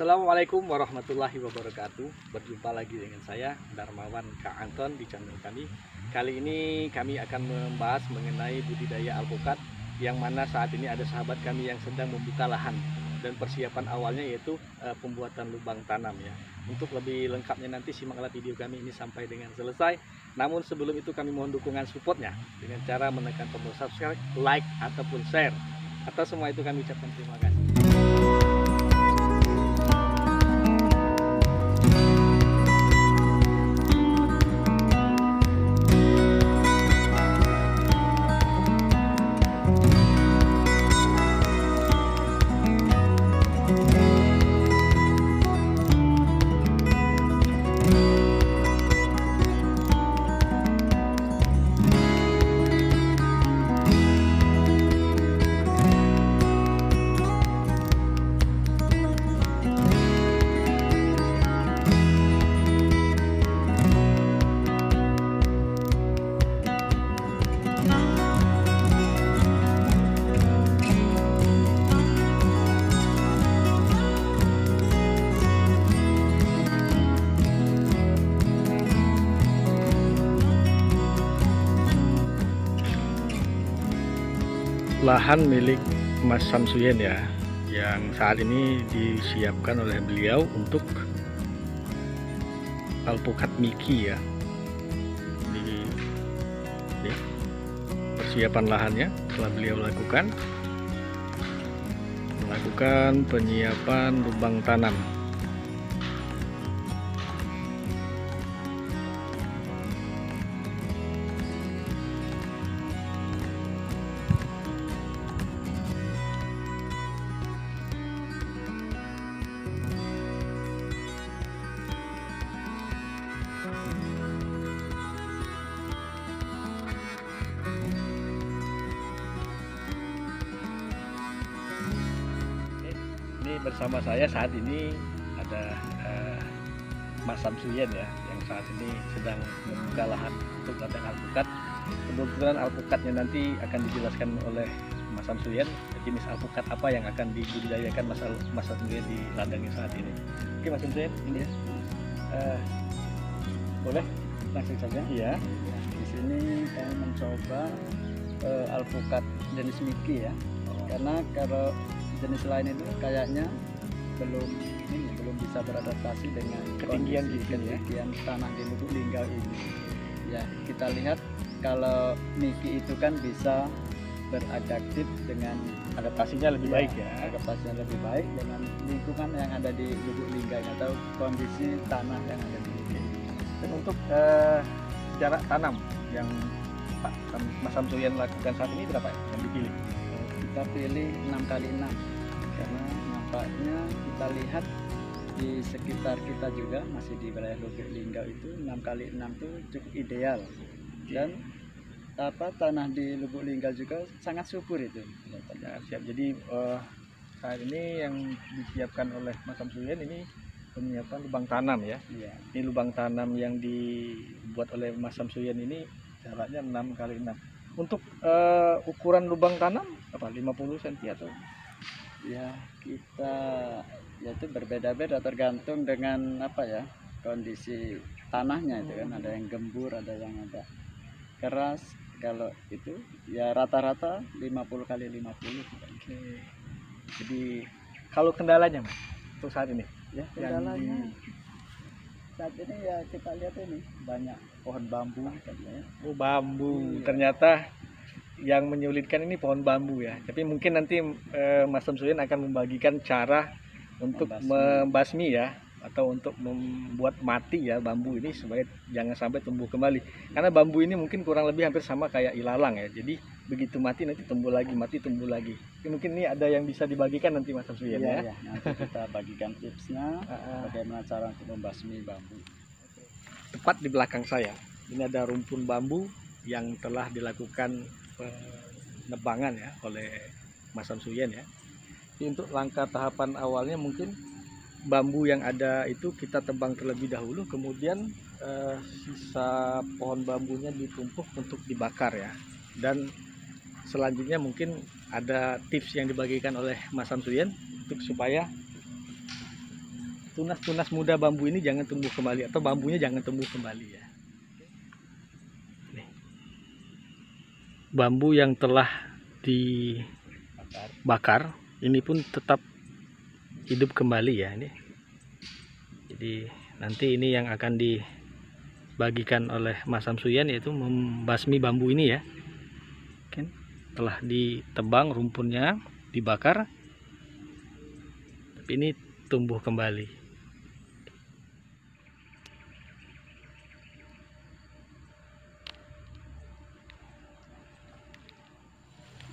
Assalamualaikum warahmatullahi wabarakatuh. Berjumpa lagi dengan saya Darmawan Kak Anton di channel kami. Kali ini kami akan membahas mengenai budidaya alpukat, yang mana saat ini ada sahabat kami yang sedang membuka lahan dan persiapan awalnya yaitu pembuatan lubang tanam ya. Untuk lebih lengkapnya nanti simaklah video kami ini sampai dengan selesai. Namun sebelum itu kami mohon dukungan supportnya dengan cara menekan tombol subscribe, like ataupun share. Atas semua itu kami ucapkan terima kasih. Lahan milik Mas Samsuyen ya, yang saat ini disiapkan oleh beliau untuk alpukat Miki ya. Ini persiapan lahannya telah beliau melakukan penyiapan lubang tanam. Bersama saya saat ini ada Mas Samsuyen ya, yang saat ini sedang membuka lahan untuk ladang alpukat. Kebetulan alpukatnya nanti akan dijelaskan oleh Mas Samsuyen, jenis alpukat apa yang akan dibudidayakan Mas Samsuyen di ladangnya saat ini. Oke Mas Samsuyen, ini ya. Boleh langsung saja? Iya. Di sini saya mencoba alpukat jenis Miki ya. Karena kalau jenis lain itu kayaknya belum bisa beradaptasi dengan ketinggian tanah di Lubuk Linggau ini. Ya, kita lihat kalau Miki itu kan bisa beradaptif dengan adaptasinya lebih baik ya. Adaptasinya lebih baik dengan lingkungan yang ada di Lubuk Linggau atau kondisi tanah yang ada di Miki. Dan untuk jarak tanam yang Mas Samsuyen lakukan saat ini berapa yang dipilih? Kita pilih 6x6 karena nampaknya kita lihat di sekitar kita juga masih di wilayah Lubuk Linggau itu 6x6 itu cukup ideal, dan tanah di Lubuk Linggau juga sangat subur itu ya. Siap, jadi saat ini yang disiapkan oleh Mas Samsuyen ini penyiapan lubang tanam ya. Iya. Ini lubang tanam yang dibuat oleh Mas Samsuyen ini jaraknya 6x6. Untuk ukuran lubang tanam apa 50 cm atau ya kita ya itu berbeda-beda tergantung dengan apa ya kondisi tanahnya itu kan, ada yang gembur, ada yang agak keras. Kalau itu ya rata-rata 50x50. Oke. Jadi kalau kendalanya Mas untuk saat ini ya kendalanya saat ini ya kita lihat ini banyak pohon bambu. Oh bambu, iya. Ternyata yang menyulitkan ini pohon bambu ya. Tapi mungkin nanti Mas Samsuyen akan membagikan cara untuk membasmi ya, atau untuk membuat mati ya bambu ini supaya jangan sampai tumbuh kembali. Karena bambu ini mungkin kurang lebih hampir sama kayak ilalang ya. Jadi begitu mati nanti tumbuh lagi, mati tumbuh lagi. Jadi, mungkin ini ada yang bisa dibagikan nanti Mas Samsuyen ya. Iya. Nanti kita bagikan tipsnya bagaimana cara untuk membasmi bambu. Tepat di belakang saya ini ada rumpun bambu yang telah dilakukan penebangan ya oleh Mas Samsuyen ya. Jadi untuk langkah tahapan awalnya mungkin bambu yang ada itu kita tebang terlebih dahulu, kemudian sisa pohon bambunya ditumpuk untuk dibakar ya. Dan selanjutnya mungkin ada tips yang dibagikan oleh Mas Samsuyen untuk supaya tunas-tunas muda bambu ini jangan tumbuh kembali, atau bambunya jangan tumbuh kembali ya. Nih. Bambu yang telah dibakar ini pun tetap hidup kembali ya ini. Jadi nanti ini yang akan dibagikan oleh Mas Samsuyen, yaitu membasmi bambu ini ya. Kan telah ditebang rumpunnya, dibakar. Tapi ini tumbuh kembali.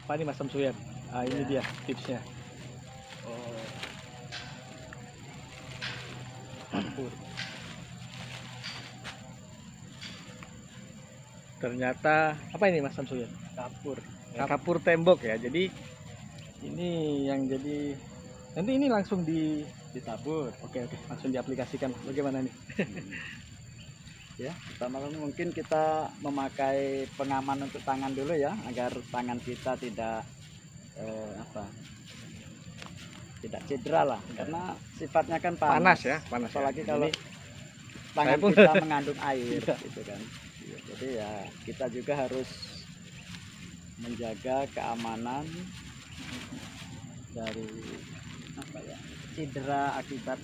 Apa nih Mas Samsuyen? Ah, ini dia tipsnya. Oh. Ternyata apa ini Mas Samsuyen? Kapur. Kapur tembok ya. Jadi ini yang jadi nanti ini langsung ditabur. Oke, langsung diaplikasikan. Bagaimana nih? Ya, pertama mungkin kita memakai pengaman untuk tangan dulu ya, agar tangan kita tidak tidak cedera lah, karena sifatnya kan panas ya, panas. Apalagi ya. Kalau tangan kita mengandung air gitu kan. Jadi ya kita juga harus menjaga keamanan dari cedera akibat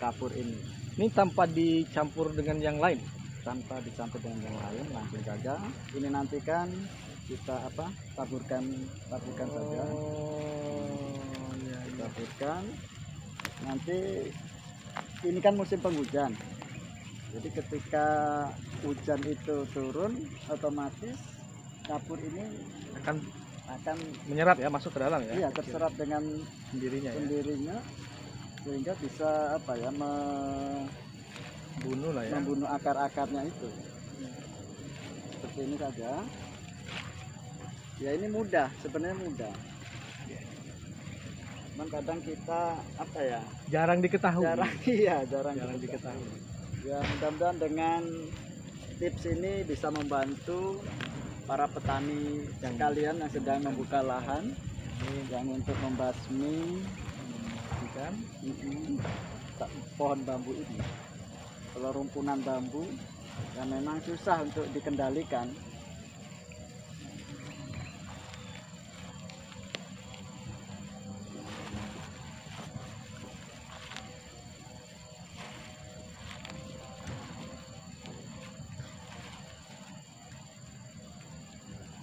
kapur ini. Ini tanpa dicampur dengan yang lain, langsung jaga. Ini nantikan kita taburkan saja. Taburkan. Nanti ini kan musim penghujan, jadi ketika hujan itu turun otomatis kapur ini akan menyerap ya, masuk ke dalam ya. Iya, terserap dengan sendirinya ya. Sehingga bisa membunuh akar-akarnya itu. Seperti ini saja. Ya ini mudah, sebenarnya mudah. Cuman kadang kita jarang diketahui. Jarang diketahui. Ya mudah-mudahan dengan tips ini bisa membantu para petani sekalian yang sedang membuka lahan yang untuk membasmi pohon bambu ini. Kalau rumpunan bambu yang memang susah untuk dikendalikan.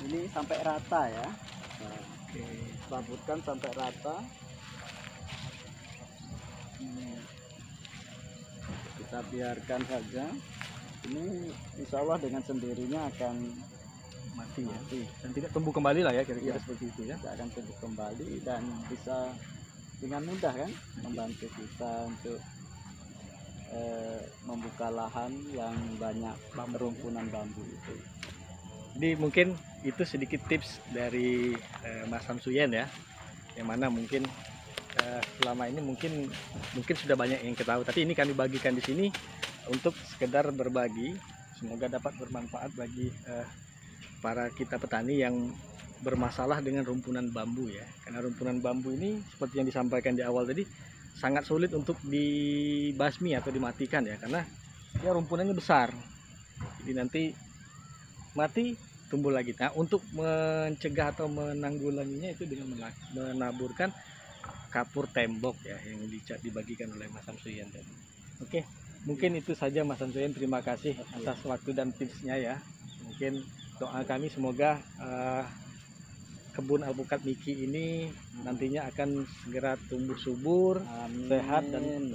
Ini sampai rata ya. Oke, taburkan sampai rata. Kita biarkan saja. Ini insya Allah dengan sendirinya akan mati. Dan tidak tumbuh kembali lah ya, kira-kira seperti itu ya. Tidak akan tumbuh kembali dan bisa dengan mudah kan membantu kita untuk membuka lahan yang banyak rumpunan bambu itu. Jadi mungkin itu sedikit tips dari Mas Samsuyen ya, yang mana mungkin selama ini mungkin sudah banyak yang kita tahu, tapi ini kami bagikan di sini untuk sekedar berbagi, semoga dapat bermanfaat bagi para kita petani yang bermasalah dengan rumpunan bambu ya, karena rumpunan bambu ini seperti yang disampaikan di awal tadi sangat sulit untuk dibasmi atau dimatikan ya, karena ya rumpunannya besar, jadi nanti mati tumbuh lagi. Nah, untuk mencegah atau menanggulanginya itu dengan menaburkan kapur tembok ya, yang dibagikan oleh Mas Samsuyen tadi. Oke, mungkin itu saja Mas Samsuyen. Terima kasih atas waktu dan tipsnya ya. Mungkin doa kami semoga kebun alpukat Miki ini nantinya akan segera tumbuh subur, sehat dan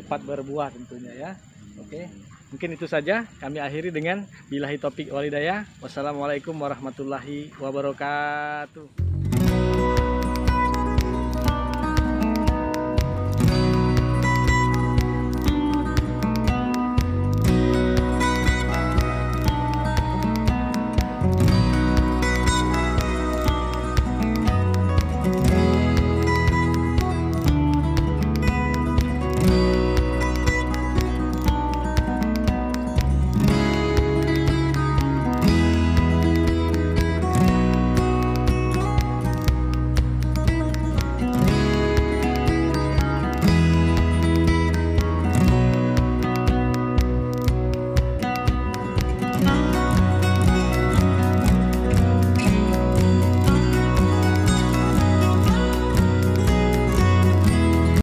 cepat berbuah tentunya ya. Oke. Mungkin itu saja, kami akhiri dengan billahi taufik walhidayah. Wassalamualaikum warahmatullahi wabarakatuh.